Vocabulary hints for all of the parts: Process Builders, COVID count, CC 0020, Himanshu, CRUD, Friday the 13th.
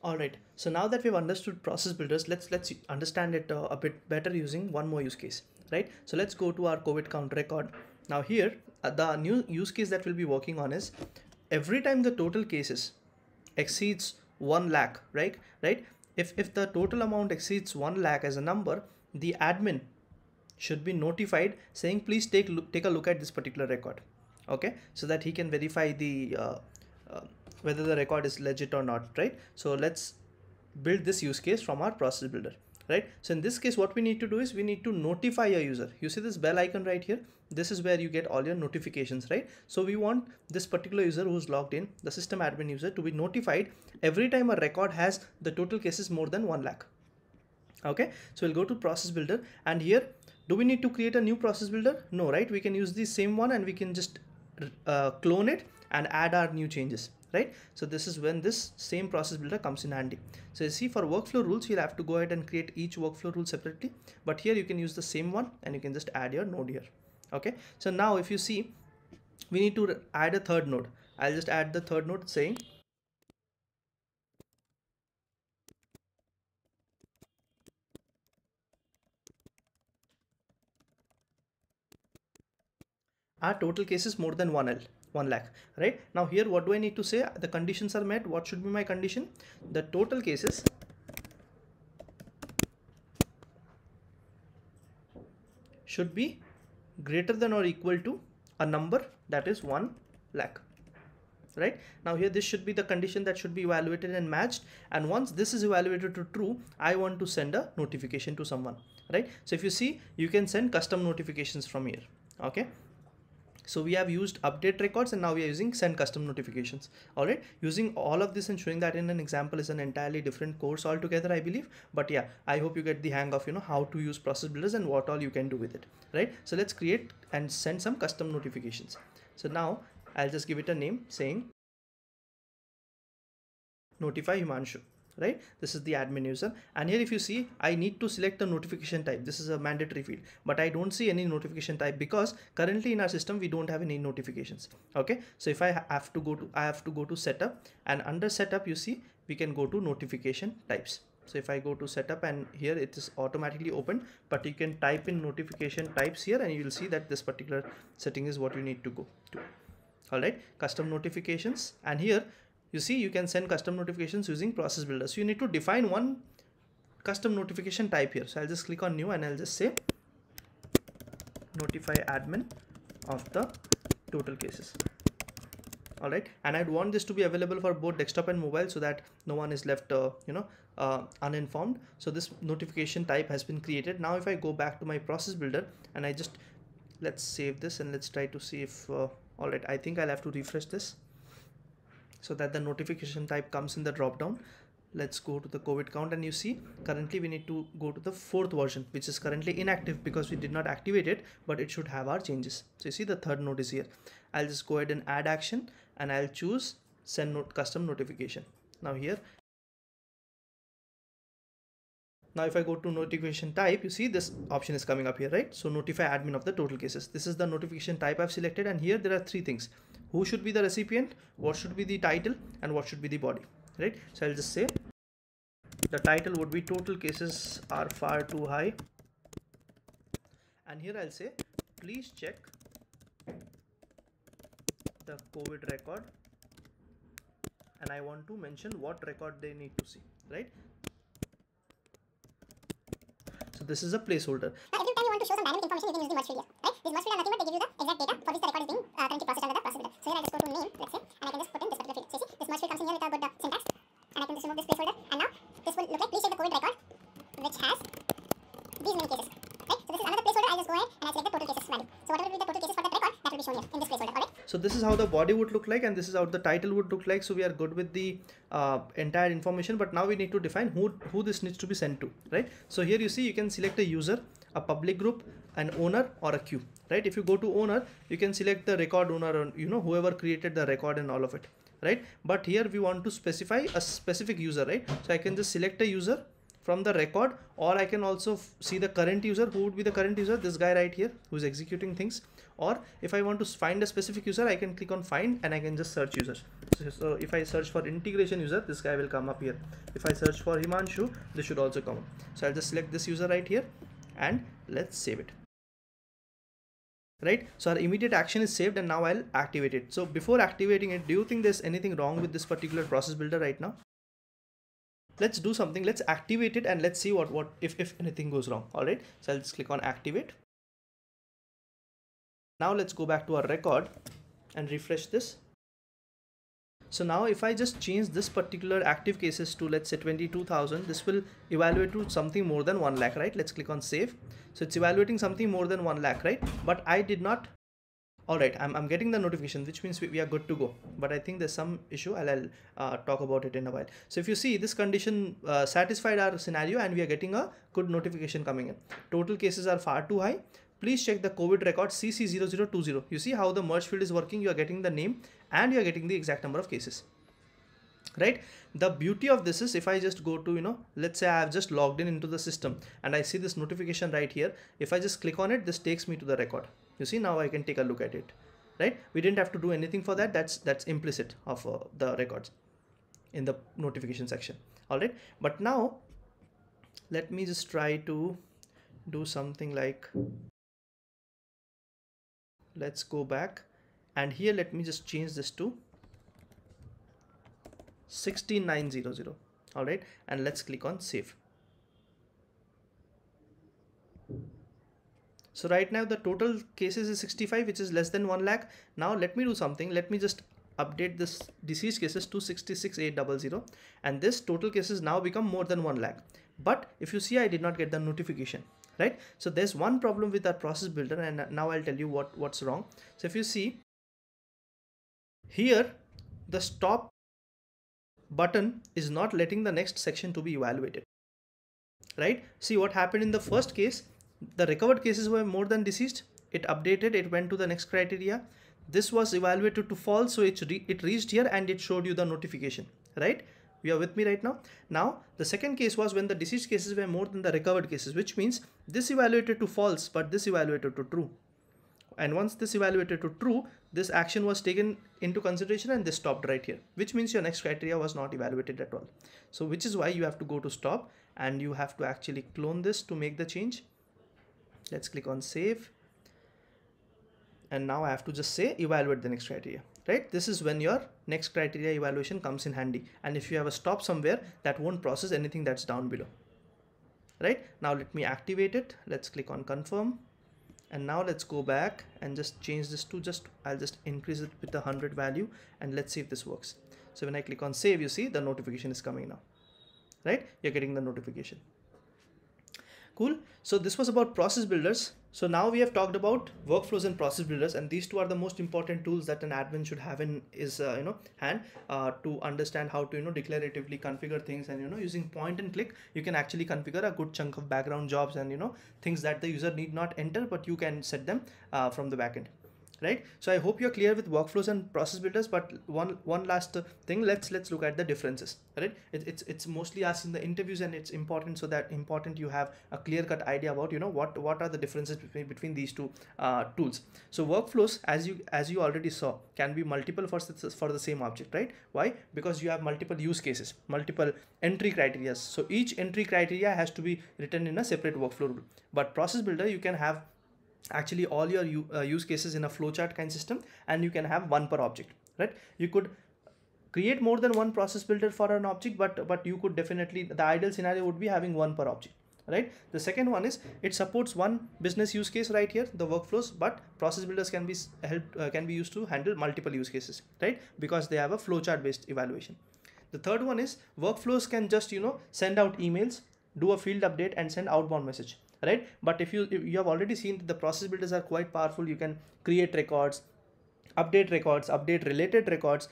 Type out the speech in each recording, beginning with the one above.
All right, so now that we've understood process builders, let's understand it a bit better using one more use case, right? So let's go to our COVID count record. Now here, the new use case that we'll be working on is every time the total cases exceeds 1 lakh, right? If the total amount exceeds 1 lakh as a number, the admin should be notified saying, please take a look at this particular record, okay? So that he can verify the whether the record is legit or not, right? So let's build this use case from our process builder, right? So in this case, what we need to do is we need to notify a user. You see this bell icon right here? This is where you get all your notifications, right? So we want this particular user who's logged in, the system admin user, to be notified every time a record has the total cases more than 1 lakh. Okay, so we'll go to process builder, and here, do we need to create a new process builder? No, right? We can use the same one and we can just clone it and add our new changes, right? So this is when this same process builder comes in handy. So you see, for workflow rules, you'll have to go ahead and create each workflow rule separately, but here you can use the same one and you can just add your node here. Okay, so now if you see, we need to add a third node. I'll just add the third node saying our total cases more than 1 lakh, right? Now here, what do I need to say? The conditions are met. What should be my condition? The total cases should be greater than or equal to a number that is 1 lakh, right? Now here, this should be the condition that should be evaluated and matched. And once this is evaluated to true, I want to send a notification to someone, right? So if you see, you can send custom notifications from here. Okay. So we have used update records and now we are using send custom notifications. All right. Using all of this and showing that in an example is an entirely different course altogether, I believe. But yeah, I hope you get the hang of, you know, how to use process builders and what all you can do with it. Right. So let's create and send some custom notifications. So now I'll just give it a name saying notify Himanshu. Right, this is the admin user, and here if you see, I need to select the notification type. This is a mandatory field, but I don't see any notification type because currently in our system we don't have any notifications. Okay, so if I have to go to setup, and under setup you see we can go to notification types. So if I go to setup, and here it is automatically opened, but you can type in notification types here and you will see that this particular setting is what you need to go to. All right, custom notifications, and here you see, you can send custom notifications using process builders. So you need to define one custom notification type here. So I'll just click on new and I'll just say notify admin of the total cases. All right. And I'd want this to be available for both desktop and mobile so that no one is left, uninformed. So this notification type has been created. Now, if I go back to my process builder and I just, let's save this and let's try to see if, all right, I think I'll have to refresh this so that the notification type comes in the drop down. Let's go to the COVID count, and you see currently we need to go to the 4th version, which is currently inactive because we did not activate it, but it should have our changes. So you see the third node is here. I'll just go ahead and add action and I'll choose send custom notification. Now here, now if I go to notification type, you see this option is coming up here, right? So notify admin of the total cases. This is the notification type I've selected, and here there are three things. Who should be the recipient, what should be the title, and what should be the body, right? So I'll just say the title would be total cases are far too high, and here I'll say please check the COVID record, and I want to mention what record they need to see, right? So this is a placeholder. Now, every time you want to show some dynamic information, you can use the merge field here, right? These merge field are nothing but they give you the exact data for which the record is being currently processed under the process builder. So here I just go to name, let's say, and I can just put in this particular field. So you see, this merge field comes in here with a good syntax, and I can just remove this placeholder, and now this will look like please check the COVID record, which has these many cases, right? So this is another placeholder. I just go ahead and I select the total cases value. So whatever will be the total cases for that record, that will be shown here in this placeholder, alright? So this is how the body would look like, and this is how the title would look like. So we are good with the entire information, but now we need to define who this needs to be sent to, right? So here you see, you can select a user, a public group, an owner, or a queue, right? If you go to owner, you can select the record owner, or you know, whoever created the record and all of it, right? But here we want to specify a specific user, right? So I can just select a user from the record, or I can also see the current user. Who would be the current user? This guy right here who's executing things, Or if I want to find a specific user, I can click on find and I can just search users. So if I search for integration user, this guy will come up here. If I search for Himanshu, this should also come up. So I'll just select this user right here and let's save it. Right, so our immediate action is saved and now I'll activate it. So before activating it, do you think there's anything wrong with this particular process builder right now? Let's do something. Let's activate it and let's see if anything goes wrong. All right, so I'll just click on activate. Now let's go back to our record and refresh this. So now if I just change this particular active cases to, let's say, 22,000, this will evaluate to something more than 1 lakh, right? Let's click on save. So it's evaluating something more than 1 lakh, right? But I did not. All right, I'm getting the notification, which means we are good to go. But I think there's some issue. I'll talk about it in a while. So if you see, this condition satisfied our scenario and we are getting a good notification coming in. Total cases are far too high. Please check the COVID record CC 0020. You see how the merge field is working. You are getting the name and you are getting the exact number of cases, right? The beauty of this is, if I just go to, let's say I have just logged in into the system and I see this notification right here. If I just click on it, this takes me to the record. You see, now I can take a look at it, right? We didn't have to do anything for that. That's implicit of the records in the notification section. All right. But now let me just try to do something like, let's go back and here let me just change this to 16900. All right, and let's click on save. So right now the total cases is 65, which is less than 1 lakh. Now let me do something. Let me just update this deceased cases to 66800, and this total cases now become more than 1 lakh. But if you see, I did not get the notification. Right, so there's one problem with our process builder, and now I'll tell you what's wrong. So if you see here, the stop button is not letting the next section to be evaluated. Right, see what happened in the first case. The recovered cases were more than deceased. It updated, it went to the next criteria. This was evaluated to false, so it reached here and it showed you the notification. Right. You are with me right now? Now, the second case was when the deceased cases were more than the recovered cases, which means this evaluated to false, but this evaluated to true. And once this evaluated to true, this action was taken into consideration and this stopped right here, which means your next criteria was not evaluated at all. So which is why you have to go to stop and you have to actually clone this to make the change. Let's click on save. And now I have to just say evaluate the next criteria. Right, this is when your next criteria evaluation comes in handy, and if you have a stop somewhere, that won't process anything that's down below. Right, now let me activate it. Let's click on confirm, and now let's go back and just change this to I'll just increase it with the 100 value and let's see if this works. So when I click on save, you see the notification is coming now. Right, you're getting the notification. Cool. So this was about process builders. So now we have talked about workflows and process builders, and these two are the most important tools that an admin should have in his hand to understand how to declaratively configure things, and using point and click you can actually configure a good chunk of background jobs and things that the user need not enter, but you can set them from the backend. Right, so I hope you're clear with workflows and process builders, but one last thing, let's look at the differences. Right, it's mostly asked in the interviews, and it's important you have a clear-cut idea about what are the differences between these two tools. So workflows, as you already saw, can be multiple for the same object. Right, why? Because you have multiple use cases, multiple entry criteria, so each entry criteria has to be written in a separate workflow rule. But process builder, you can have actually all your use cases in a flowchart kind system, and you can have one per object. Right, you could create more than one process builder for an object, but you could definitely, the ideal scenario would be having one per object. Right, the second one is it supports one business use case right here, the workflows, but process builders can be used to handle multiple use cases, right, because they have a flowchart based evaluation. The third one is workflows can just send out emails, do a field update and send outbound message. Right, but if you have already seen that the process builders are quite powerful. You can create records, update records, update related records,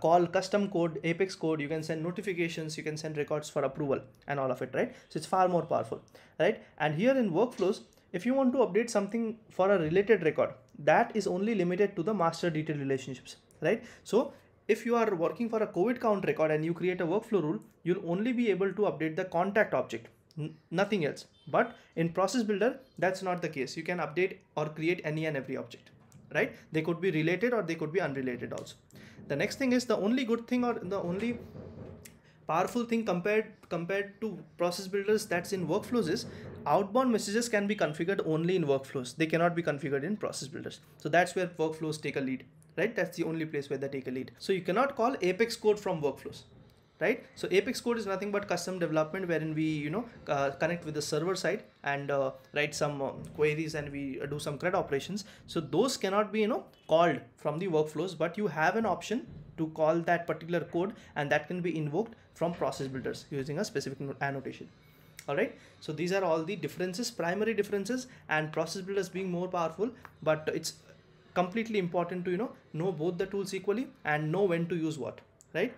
call custom code, apex code, you can send notifications, you can send records for approval and all of it. Right, so it's far more powerful. Right, and here in workflows, if you want to update something for a related record, that is only limited to the master detail relationships. Right, so if you are working for a COVID count record and you create a workflow rule, you'll only be able to update the contact object, nothing else. But in process builder, that's not the case. You can update or create any and every object. right? They could be related or they could be unrelated also. The next thing is the only good thing or the only powerful thing compared to process builders that's in workflows is outbound messages can be configured only in workflows. They cannot be configured in process builders. So that's where workflows take a lead, right? That's the only place where they take a lead. So you cannot call Apex code from workflows, right? So Apex code is nothing but custom development wherein we, you know, connect with the server side and write some queries and we do some CRUD operations. So those cannot be, you know, called from the workflows, but you have an option to call that particular code and that can be invoked from process builders using a specific annotation. All right. So these are all the differences, primary differences, and process builders being more powerful, but it's completely important to, you know both the tools equally and know when to use what, right?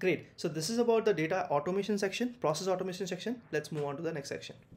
Great. So this is about the data automation section, process automation section. Let's move on to the next section.